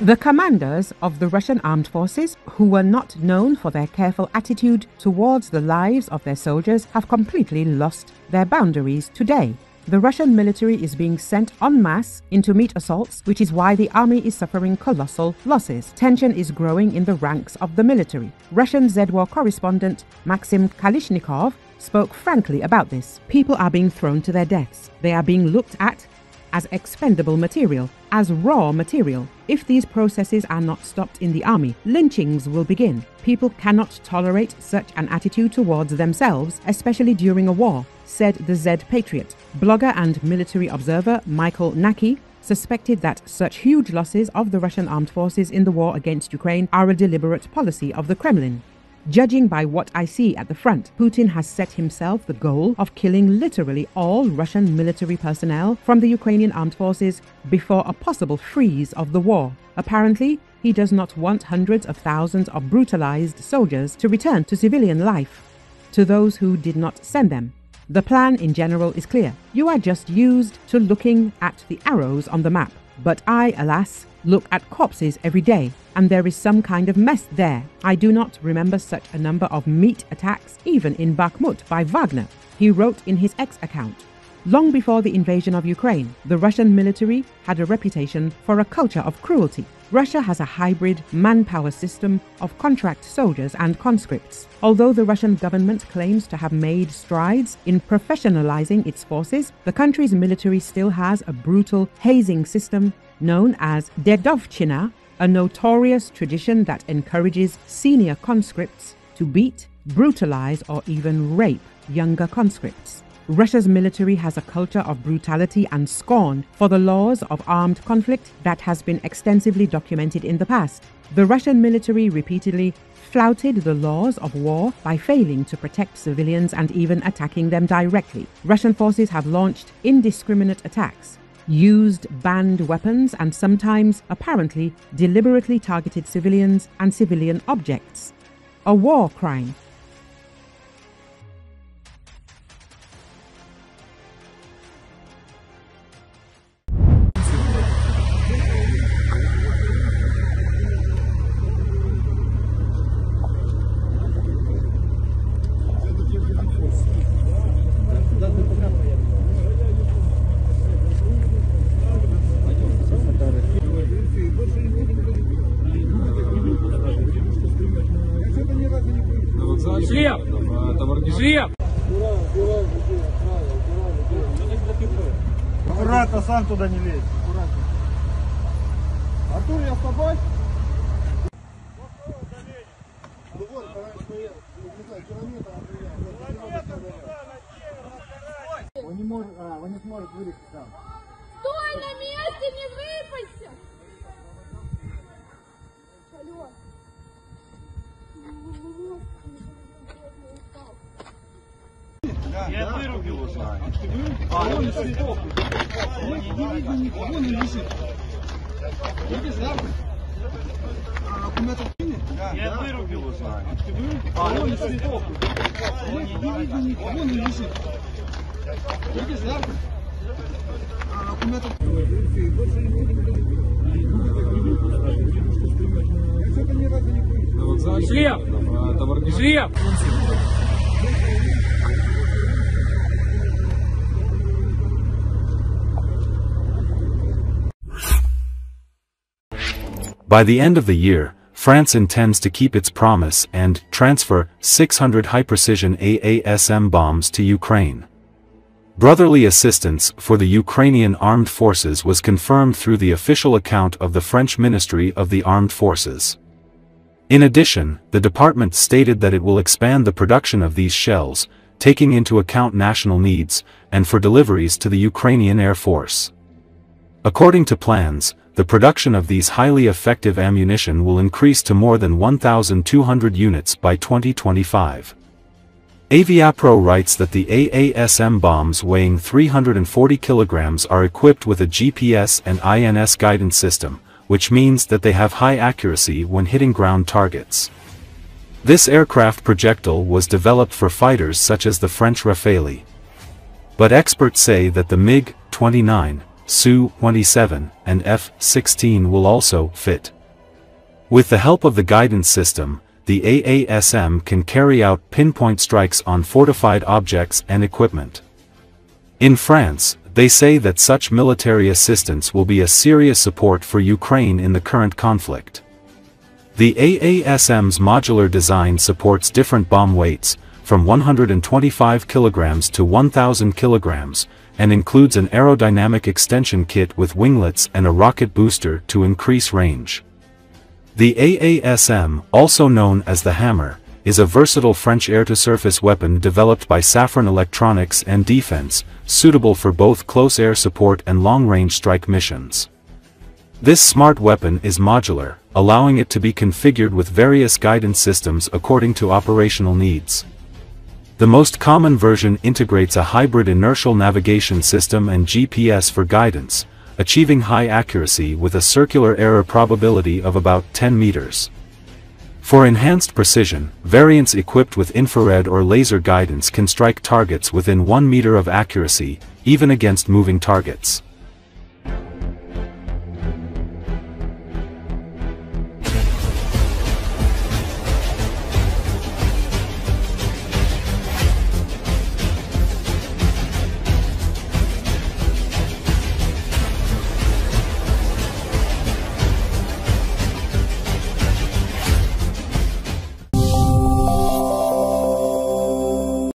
The commanders of the Russian armed forces, who were not known for their careful attitude towards the lives of their soldiers, have completely lost their boundaries today. The Russian military is being sent en masse into meat assaults, which is why the army is suffering colossal losses. Tension is growing in the ranks of the military. Russian ZWAR correspondent Maxim Kalashnikov spoke frankly about this. People are being thrown to their deaths. They are being looked at as expendable material, as raw material. If these processes are not stopped in the army, lynchings will begin. People cannot tolerate such an attitude towards themselves, especially during a war, said the Z Patriot. Blogger and military observer Michael Naki suspected that such huge losses of the Russian armed forces in the war against Ukraine are a deliberate policy of the Kremlin. Judging by what I see at the front, Putin has set himself the goal of killing literally all Russian military personnel from the Ukrainian armed forces before a possible freeze of the war. Apparently, he does not want hundreds of thousands of brutalized soldiers to return to civilian life, to those who did not send them. The plan in general is clear. You are just used to looking at the arrows on the map. But I, alas, look at corpses every day, and there is some kind of mess there. I do not remember such a number of meat attacks, even in Bakhmut by Wagner, he wrote in his X account. Long before the invasion of Ukraine, the Russian military had a reputation for a culture of cruelty. Russia has a hybrid manpower system of contract soldiers and conscripts. Although the Russian government claims to have made strides in professionalizing its forces, the country's military still has a brutal hazing system known as Dedovchina, a notorious tradition that encourages senior conscripts to beat, brutalize, or even rape younger conscripts. Russia's military has a culture of brutality and scorn for the laws of armed conflict that has been extensively documented in the past. The Russian military repeatedly flouted the laws of war by failing to protect civilians and even attacking them directly. Russian forces have launched indiscriminate attacks, used banned weapons, and sometimes, apparently, deliberately targeted civilians and civilian objects. A war crime. Аккуратно, сам туда не лезь. Аккуратно. Артур, я с тобой? Ну вот, короче, не знаю, километр отбегает. Он не сможет вылезти сам. Стой на месте, не выпасться! Алло. Я вырубил его. А он сидел. Не видно никого, он лежит. Видишь, да? Я вырубил его. А он сидел. Не видно никого, он лежит. Видишь, да? Шлеп! Шлеп! By the end of the year, France intends to keep its promise and transfer 600 high-precision AASM bombs to Ukraine. Brotherly assistance for the Ukrainian Armed Forces was confirmed through the official account of the French Ministry of the Armed Forces. In addition, the department stated that it will expand the production of these shells, taking into account national needs, and for deliveries to the Ukrainian Air Force. According to plans, the production of these highly effective ammunition will increase to more than 1,200 units by 2025. Aviapro writes that the AASM bombs weighing 340 kilograms are equipped with a GPS and INS guidance system, which means that they have high accuracy when hitting ground targets. This aircraft projectile was developed for fighters such as the French Rafale. But experts say that the MiG-29, Su-27, and F-16 will also fit. With the help of the guidance system, the AASM can carry out pinpoint strikes on fortified objects and equipment. In France, they say that such military assistance will be a serious support for Ukraine in the current conflict. The AASM's modular design supports different bomb weights, from 125 kg to 1,000 kg, and includes an aerodynamic extension kit with winglets and a rocket booster to increase range. The AASM, also known as the Hammer, is a versatile French air-to-surface weapon developed by Safran Electronics and Defense, suitable for both close air support and long-range strike missions. This smart weapon is modular, allowing it to be configured with various guidance systems according to operational needs. The most common version integrates a hybrid inertial navigation system and GPS for guidance, achieving high accuracy with a circular error probability of about 10 meters. For enhanced precision, variants equipped with infrared or laser guidance can strike targets within 1 meter of accuracy, even against moving targets.